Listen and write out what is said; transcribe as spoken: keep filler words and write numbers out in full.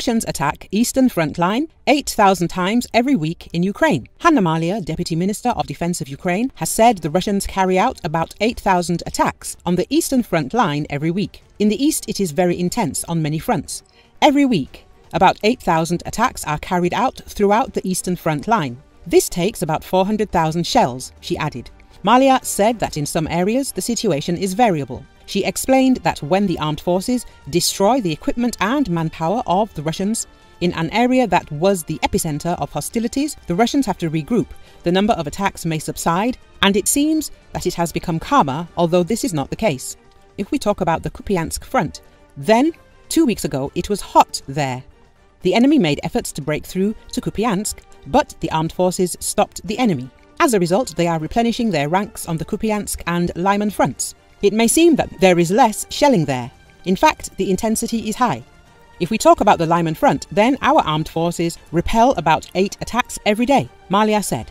Russians attack Eastern Front Line eight thousand times every week in Ukraine. Hanna Malia, Deputy Minister of Defense of Ukraine, has said the Russians carry out about eight thousand attacks on the Eastern Front Line every week. In the east, it is very intense on many fronts. Every week, about eight thousand attacks are carried out throughout the Eastern Front Line. This takes about four hundred thousand shells, she added. Malia said that in some areas the situation is variable. She explained that when the armed forces destroy the equipment and manpower of the Russians in an area that was the epicenter of hostilities, the Russians have to regroup. The number of attacks may subside, and it seems that it has become calmer, although this is not the case. If we talk about the Kupiansk front, then two weeks ago it was hot there. The enemy made efforts to break through to Kupiansk, but the armed forces stopped the enemy. As a result, they are replenishing their ranks on the Kupiansk and Lyman fronts. It may seem that there is less shelling there. In fact, the intensity is high. If we talk about the Lyman front, then our armed forces repel about eight attacks every day, Malia said.